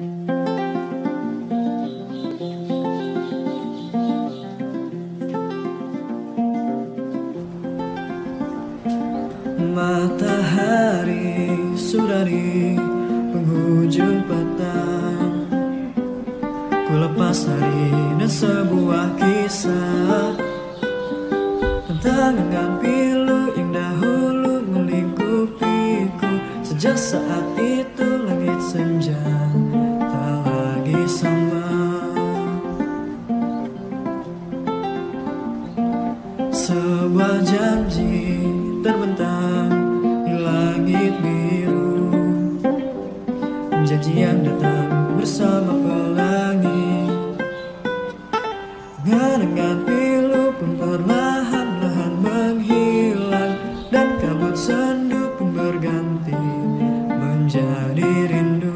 Matahari sudah di penghujung petang, ku lepas hari dan sebuah kisah tentang dengan pilu yang dahulu melingkupiku. Sejak saat itu langit senja tak lagi sama. Sebuah janji terbentang di langit biru, janji yang datang bersama pelangi. Dengan pilu pun perlahan-lahan menghilang, dan kabut sendu pun berganti menjadi rindu.